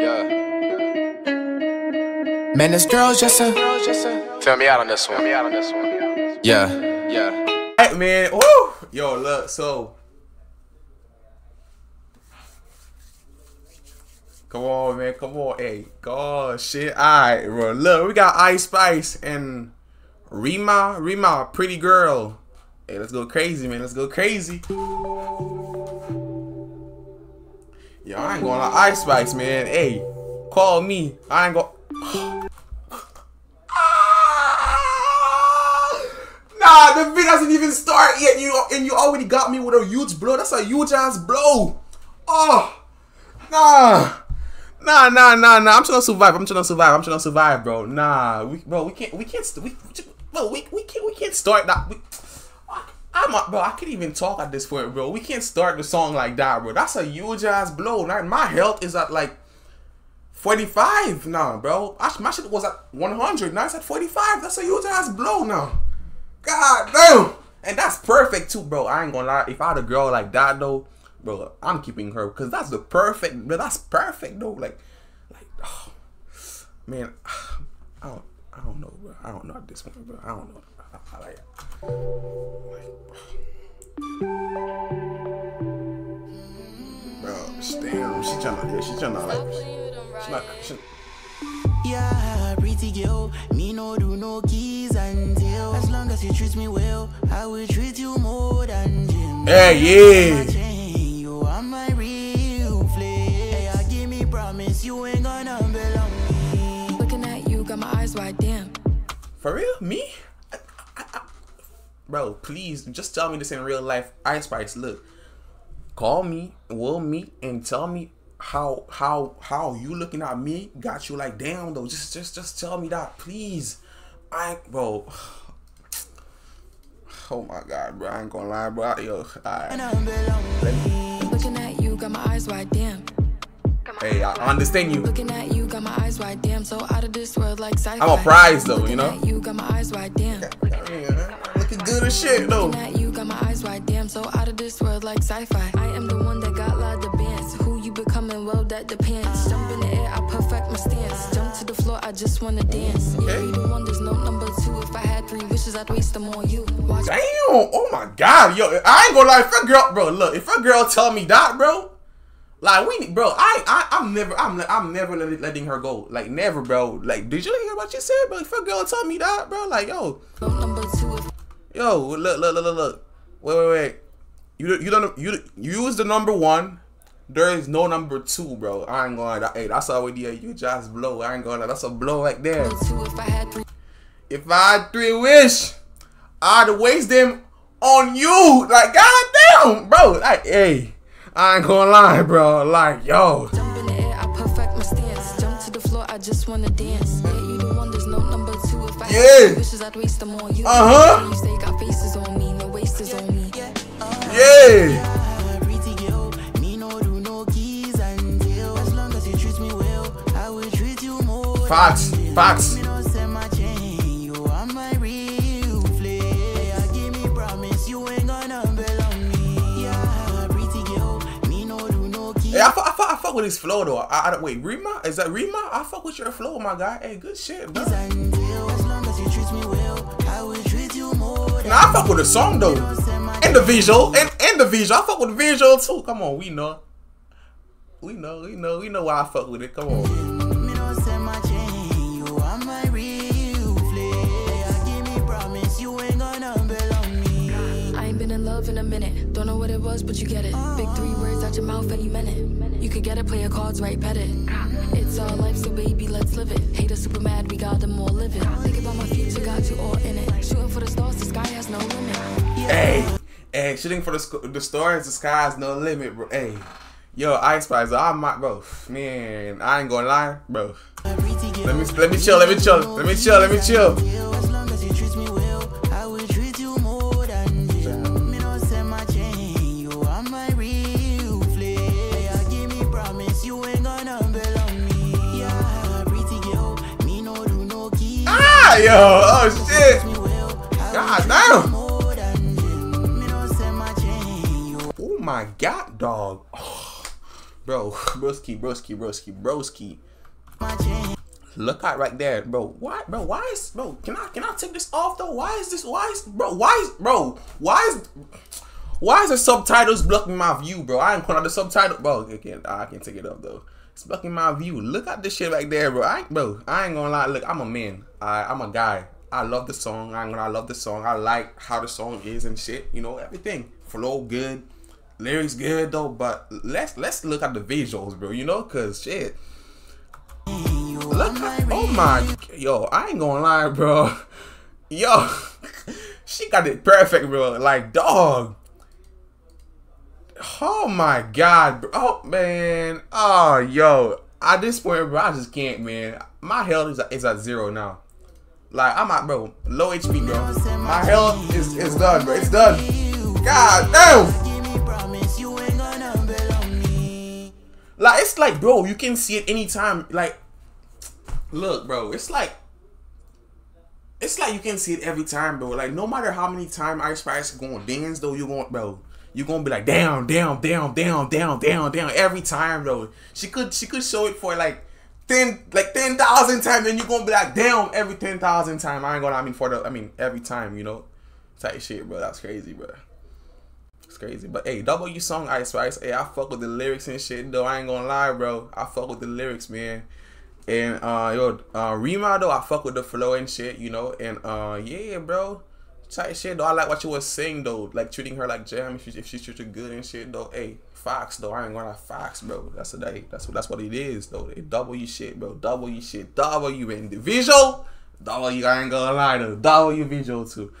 Yeah. Man, this girl's just a. Feel me out on this one. Yeah. Yeah. Hey, man. Woo! Yo, look, so. Come on, man. Come on. Hey, God, shit. Alright, bro. Look, we got Ice Spice and Rema. Rema, pretty girl. Hey, let's go crazy, man. Let's go crazy. Yo, I ain't gonna lie. Ice Spice, man. Hey, call me. I ain't gonna. Nah, the video doesn't even start yet. You already got me with a huge blow. That's a huge ass blow. Oh, nah. I'm trying to survive, bro. Nah, we can't start that. I can't even talk at this point, bro. We can't start the song like that, bro. That's a huge ass blow. Like, my health is at like 45 now, bro. My shit was at 100. Now it's at 45. That's a huge ass blow now. God damn! And that's perfect too, bro. I ain't gonna lie. If I had a girl like that though, bro, I'm keeping her because that's the perfect. Bro, that's perfect though. Like, oh, man, I don't know, bro. I don't know at this point, bro. I don't know. I like. Bro, damn, she trying to. Yeah, pretty girl, me no do no keys and tail. As long as you treat me well, I will treat you more than Jim. Hey, yeah. You are my real flay. I give me promise you ain't gonna belong. Looking at you, got my eyes wide, damn. For real? Me? Bro, please, just tell me this in real life. Ice Spice, look. Call me, will me, and tell me how you looking at me got you like damn though. Just tell me that, please. Bro, oh my god, bro, I ain't gonna lie, bro. Yo, alright. Looking at you, got my eyes wide, damn. Hey, I understand you. Looking at you, got my eyes wide, damn. So out of this world like sci-fi. I'm a prize though, you know. You got my eyes wide, damn. Looking good as shit though. Looking at you, got my eyes wide, damn. So out of this world like sci-fi. I am the one that got loud the bands. Who you becoming? Well, that depends. Jump in the air, I perfect my stance. Jump to the floor, I just wanna dance. Okay. Yeah, you the one, there's no number two. If I had 3 wishes, I'd waste them on you. Watch. Damn! Oh my god, yo, I ain't gonna lie. If a girl, bro, look, if a girl tell me that, bro. Like, we need, bro, I'm never letting her go. Like, never, bro. Like, did you hear what you said, bro? If a girl told me that, bro, like, yo. Yo, look. Wait. You use the number 1. There is no number 2, bro. I ain't gonna lie. Hey, that's already a huge ass blow. I ain't gonna lie. That's a blow right there. If I had 3 wish, I'd waste them on you. Like, goddamn, bro. Like, hey. I ain't gonna lie, bro. Like, yo. Jump in the air, I perfect my stance. Jump to the floor, I just wanna dance. Yeah, you the one, there's no number 2. If I had wishes, I'd waste them on you. You say got faces on me, no waste is on me. Yeah. Facts. Hey, I fuck with his flow though. Wait, Rema? Is that Rema? I fuck with your flow, my guy. Hey, good shit, bro. Nah, I fuck with the song though. And the visual. And the visual. I fuck with the visual too. Come on, we know. We know why I fuck with it. Come on. In a minute, don't know what it was, but you get it. Big 3 words out your mouth and you meant it. You could get it, play your cards right, pet it. It's our life, so baby, let's live it. Hate us super mad, we got them all living. Think about my future, got you all in it. Shooting for the stars, the sky has no limit. Yeah. Hey, shooting for the stars, the sky has no limit, bro. Hey, yo, Ice Spice, bro, man, I ain't gonna lie, bro. Let me chill. Yo, oh shit! God damn! Oh my god, dog! Oh, Bro, broski. Look out right there, bro. Why, bro? Why is, bro? Can I take this off though? Why is this? Why is, bro? Why is, bro? Why is the subtitles blocking my view, bro? I ain't putting out the subtitle, bro. I can't take it up though. It's blocking my view. Look at this shit right there, bro. I ain't gonna lie. Look, I'm a man. I'm a guy. I love the song. I love the song. I like how the song is and shit. You know, everything flow good, lyrics good though. But let's look at the visuals, bro. You know, cause shit. Look, oh my, yo, I ain't gonna lie, bro. Yo, she got it perfect, bro. Like, dog. Oh my God, bro. Oh man. Oh, yo. At this point, bro, I just can't, man. My health is at zero now. Like, I'm at, bro, low HP, bro. My health is done, bro. It's done. God damn. Like, it's like, bro, you can see it anytime. Like, look, bro, it's like you can see it every time, bro. Like, no matter how many times Ice Spice gonna dance, though, you gonna be like, down every time, though. She could show it for like 10,000 times, and you gonna be like, down every 10,000 times. I mean every time, you know, type shit, bro. That's crazy, bro. It's crazy, but hey, W song Ice Spice. Hey, I fuck with the lyrics and shit, though. I ain't gonna lie, bro. I fuck with the lyrics, man. And Rema though, I fuck with the flow and shit, you know. And yeah, bro, tight shit though. I like what you was saying though, like treating her like jam if she's treated good and shit though. Hey, Fox though, I ain't gonna Fox, bro. That's what it is though. They W shit, bro. W shit. W individual. W, I ain't gonna lie though. W visual too.